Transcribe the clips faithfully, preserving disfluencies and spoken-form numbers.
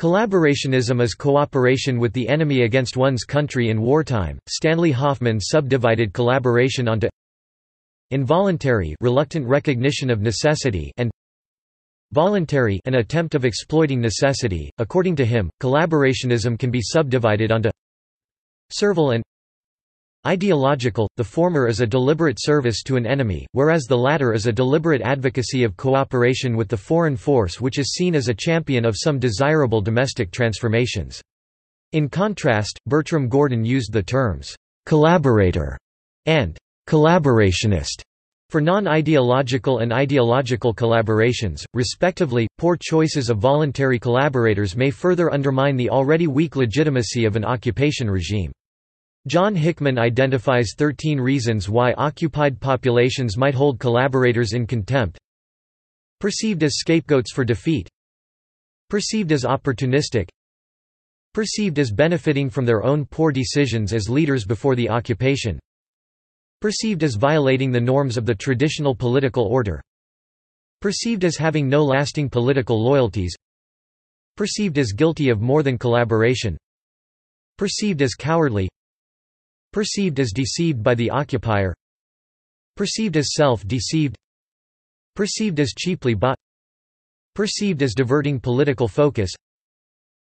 Collaborationism is cooperation with the enemy against one's country in wartime. Stanley Hoffmann subdivided collaboration onto involuntary, reluctant recognition of necessity, and voluntary, an attempt of exploiting necessity. According to him, collaborationism can be subdivided onto servile and ideological. The former is a deliberate service to an enemy, whereas the latter is a deliberate advocacy of cooperation with the foreign force which is seen as a champion of some desirable domestic transformations. In contrast, Bertram Gordon used the terms «collaborator» and «collaborationist» for non-ideological and ideological collaborations, respectively. Poor choices of voluntary collaborators may further undermine the already weak legitimacy of an occupation regime. John Hickman identifies thirteen reasons why occupied populations might hold collaborators in contempt: perceived as scapegoats for defeat, perceived as opportunistic, perceived as benefiting from their own poor decisions as leaders before the occupation, perceived as violating the norms of the traditional political order, perceived as having no lasting political loyalties, perceived as guilty of more than collaboration, perceived as cowardly, perceived as deceived by the occupier, perceived as self-deceived, perceived as cheaply bought, perceived as diverting political focus,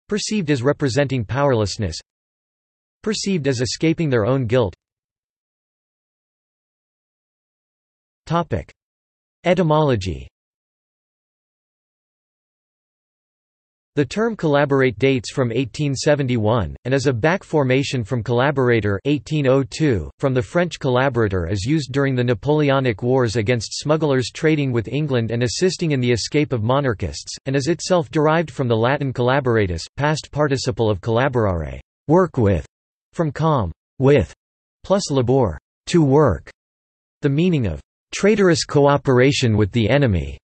perceived as representing powerlessness, perceived as escaping their own guilt. Topic: Etymology. The term collaborate dates from eighteen seventy-one, and is a back-formation from collaborator eighteen oh two, from the French collaborateur as used during the Napoleonic Wars against smugglers trading with England and assisting in the escape of monarchists, and is itself derived from the Latin collaboratus, past participle of collaborare, work with, from com, with, plus labor, to work. The meaning of traitorous cooperation with the enemy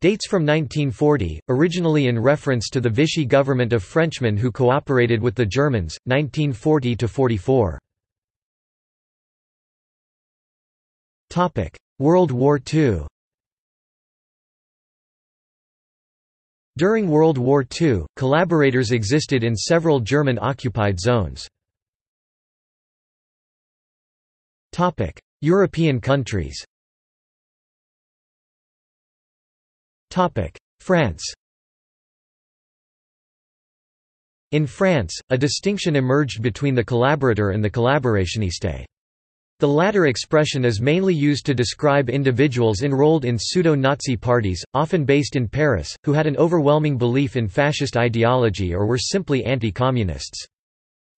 dates from nineteen forty, originally in reference to the Vichy government of Frenchmen who cooperated with the Germans, nineteen forty to forty-four. World War Two. During World War Two, collaborators existed in several German-occupied zones. European countries. France. In France, a distinction emerged between the collaborateur and the collaborationiste. The latter expression is mainly used to describe individuals enrolled in pseudo-Nazi parties, often based in Paris, who had an overwhelming belief in fascist ideology or were simply anti-communists.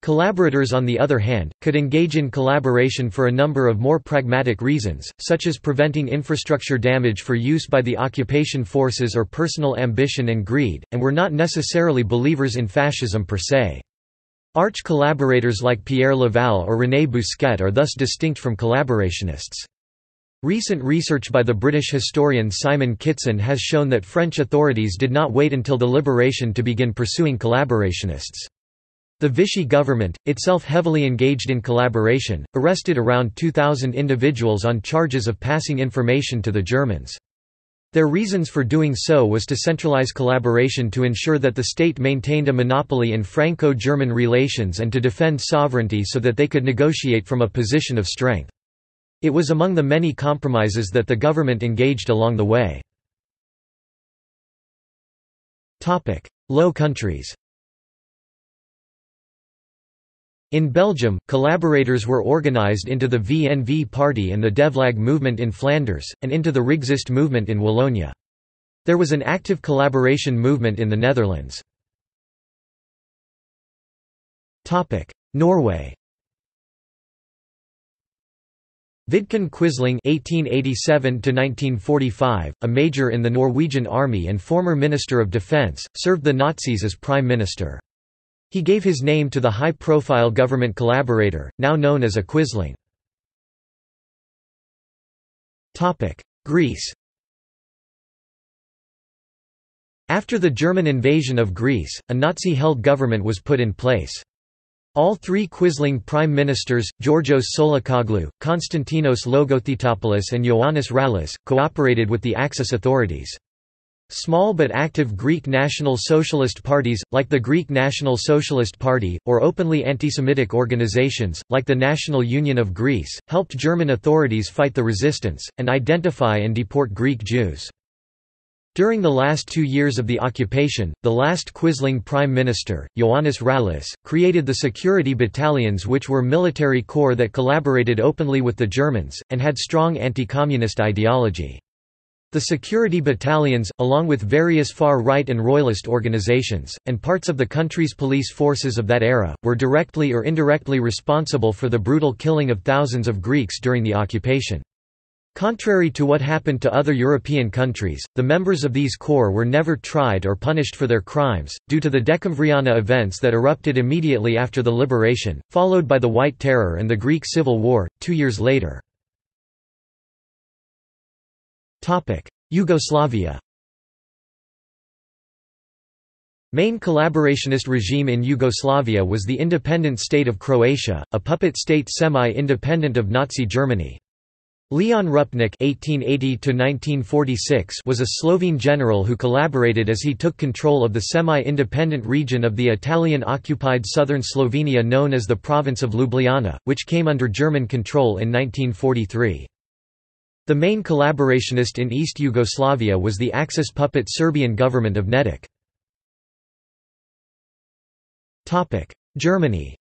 Collaborators, on the other hand, could engage in collaboration for a number of more pragmatic reasons, such as preventing infrastructure damage for use by the occupation forces or personal ambition and greed, and were not necessarily believers in fascism per se. Arch collaborators like Pierre Laval or René Bousquet are thus distinct from collaborationists. Recent research by the British historian Simon Kitson has shown that French authorities did not wait until the liberation to begin pursuing collaborationists. The Vichy government, itself heavily engaged in collaboration, arrested around two thousand individuals on charges of passing information to the Germans. Their reasons for doing so was to centralize collaboration to ensure that the state maintained a monopoly in Franco-German relations and to defend sovereignty so that they could negotiate from a position of strength. It was among the many compromises that the government engaged along the way. Low Countries. In Belgium, collaborators were organized into the V N V party and the Devlag movement in Flanders, and into the Rexist movement in Wallonia. There was an active collaboration movement in the Netherlands. Norway. Vidkun Quisling (eighteen eighty-seven to nineteen forty-five), a major in the Norwegian army and former Minister of Defense, served the Nazis as Prime Minister. He gave his name to the high-profile government collaborator, now known as a Quisling. Greece. After the German invasion of Greece, a Nazi-held government was put in place. All three Quisling prime ministers, Georgios Solokoglu, Konstantinos Logothetopoulos and Ioannis Rallis, cooperated with the Axis authorities. Small but active Greek National Socialist parties, like the Greek National Socialist Party, or openly anti-Semitic organizations, like the National Union of Greece, helped German authorities fight the resistance, and identify and deport Greek Jews. During the last two years of the occupation, the last Quisling Prime Minister, Ioannis Rallis, created the security battalions, which were military corps that collaborated openly with the Germans, and had strong anti-communist ideology. The security battalions, along with various far-right and royalist organizations, and parts of the country's police forces of that era, were directly or indirectly responsible for the brutal killing of thousands of Greeks during the occupation. Contrary to what happened to other European countries, the members of these corps were never tried or punished for their crimes, due to the Dekemvriana events that erupted immediately after the liberation, followed by the White Terror and the Greek Civil War, two years later. Yugoslavia. Main collaborationist regime in Yugoslavia was the independent state of Croatia, a puppet state semi-independent of Nazi Germany. Leon Rupnik (eighteen eighty to nineteen forty-six) was a Slovene general who collaborated as he took control of the semi-independent region of the Italian-occupied southern Slovenia known as the province of Ljubljana, which came under German control in nineteen forty-three. The main collaborationist in East Yugoslavia was the Axis puppet Serbian government of Nedic. Germany.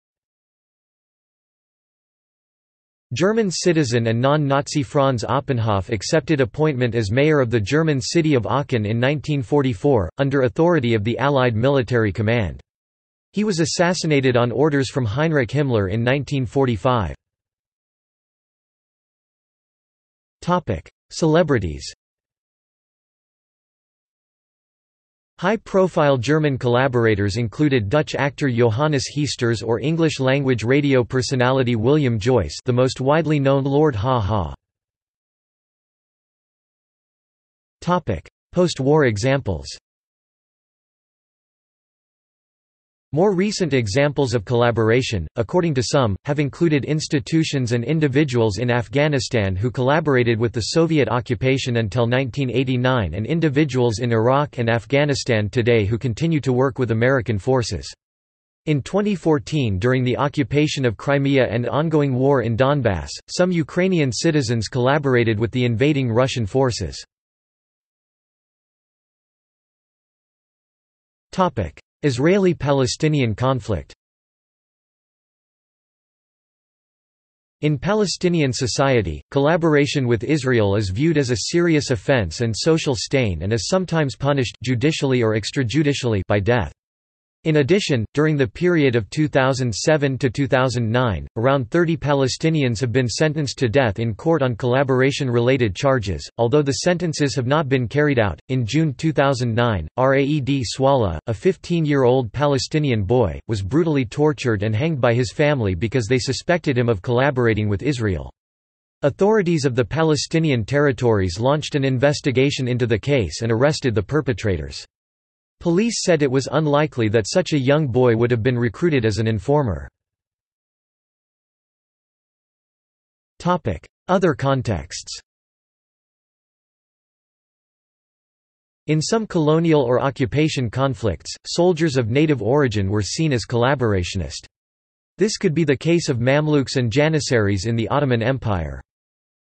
German citizen and non-Nazi Franz Oppenhoff accepted appointment as mayor of the German city of Aachen in nineteen forty-four, under authority of the Allied military command. He was assassinated on orders from Heinrich Himmler in nineteen forty-five. Celebrities. High-profile German collaborators included Dutch actor Johannes Heesters or English-language radio personality William Joyce, the most widely known Lord Ha Ha. Topic: Post-war examples. More recent examples of collaboration, according to some, have included institutions and individuals in Afghanistan who collaborated with the Soviet occupation until nineteen eighty-nine and individuals in Iraq and Afghanistan today who continue to work with American forces. In twenty fourteen, during the occupation of Crimea and ongoing war in Donbass, some Ukrainian citizens collaborated with the invading Russian forces. Israeli-Palestinian conflict. In Palestinian society, collaboration with Israel is viewed as a serious offense and social stain and is sometimes punished judicially or extrajudicially by death. In addition, during the period of two thousand seven to two thousand nine, around thirty Palestinians have been sentenced to death in court on collaboration-related charges, although the sentences have not been carried out. In June two thousand nine, Raed Swala, a fifteen-year-old Palestinian boy, was brutally tortured and hanged by his family because they suspected him of collaborating with Israel. Authorities of the Palestinian territories launched an investigation into the case and arrested the perpetrators. Police said it was unlikely that such a young boy would have been recruited as an informer. Other contexts. In some colonial or occupation conflicts, soldiers of native origin were seen as collaborationist. This could be the case of Mamluks and Janissaries in the Ottoman Empire.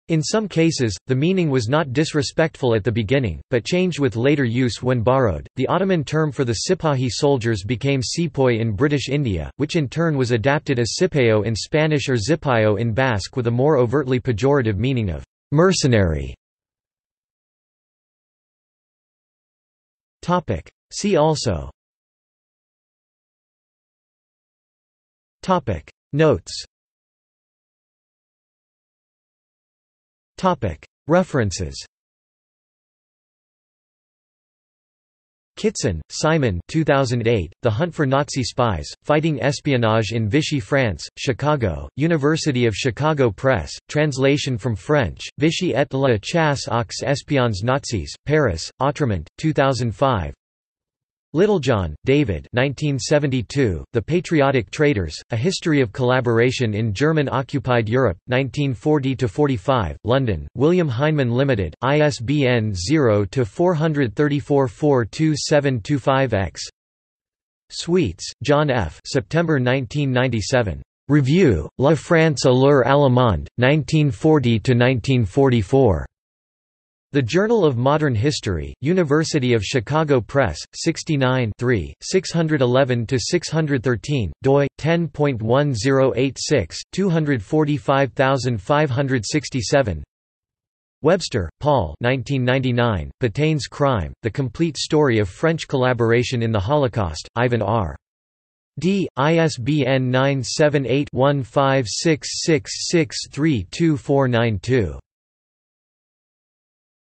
In some cases, the meaning was not disrespectful at the beginning, but changed with later use when borrowed. The Ottoman term for the Sipahi soldiers became Sepoy in British India, which in turn was adapted as Sipayo in Spanish or Zipayo in Basque, with a more overtly pejorative meaning of mercenary. Topic. See also. Topic. Notes. References. Kitson, Simon. two thousand eight. The Hunt for Nazi Spies: Fighting Espionage in Vichy, France. Chicago: University of Chicago Press. Translation from French. Vichy et la chasse aux espions nazis. Paris: Autrement. two thousand five. Littlejohn, David nineteen seventy-two, The Patriotic Traitors, A History of Collaboration in German-Occupied Europe, nineteen forty to forty-five, London, William Heinemann Limited, I S B N zero dash four three four four two seven two five X. Sweets, John F. September nineteen ninety-seven. Review, La France à l'heure allemande, nineteen forty to nineteen forty-four. The Journal of Modern History, University of Chicago Press, sixty-nine, three, six eleven to six thirteen, doi, ten point one zero eight six, two hundred forty-five thousand five hundred sixty-seven. Webster, Paul nineteen ninety-nine, Patain's Crime, The Complete Story of French Collaboration in the Holocaust, Ivan R. D. I S B N nine seven eight one five six six six three two four nine two.